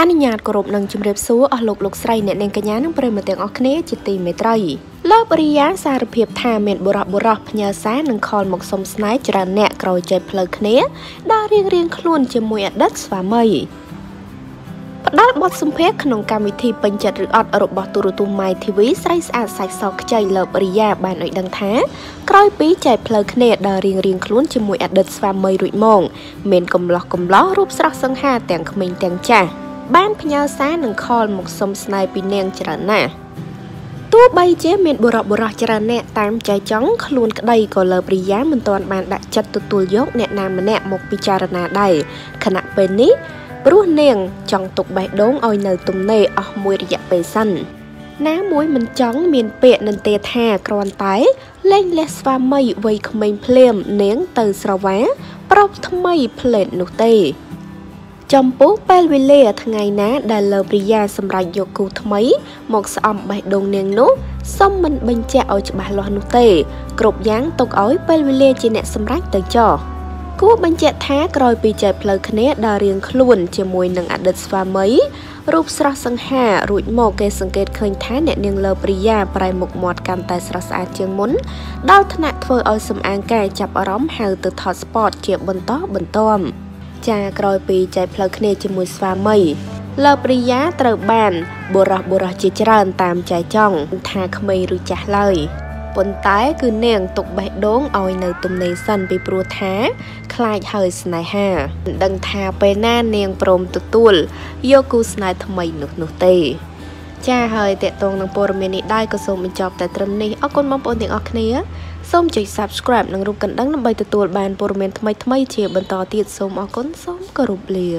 ផ្ដាល់បទសម្ភារក្នុងកម្មវិធីបញ្ចិត្រអត់របស់ទូរទស្សន៍ ទោះបីជាមានបុរសចារណែតាមចៃចង់ខ្លួនក្តីក៏លើប្រិយាមិនទាន់បានដាក់ចិត្តទទួលយកអ្នកណាម្នាក់មកពិចារណាដែរខណៈពេលនេះព្រោះនាងចង់ទុកបេះដូងឲ្យនៅទំនេរអស់មួយរយៈពេលសិនណាមួយមិនចង់មានពាក្យនន្ទាថាគ្រាន់តែលែងលះស្វាមីអ្វីក្មេងភ្លាមនាងទៅស្រវែងប្រោបថ្មីផ្លែតនោះទេ ចំពោះពេលវេលាថ្ងៃណាដែលលោកប្រិយាសម្រាប់យកគូថ្មីមកស្អំបេះដូងនាងនោះសុំមិនបញ្ជាក់ឲ្យច្បាស់លាស់នោះទេ ចាក្រោយពីចែកផ្លូវគ្នាជាមួយស្វាមី សូមចុច Subscribe និងរូបកណ្ដឹងដើម្បីទទួលបានព័ត៌មានថ្មីៗជាបន្តទៀតសូមអរគុណសូមគោរពលា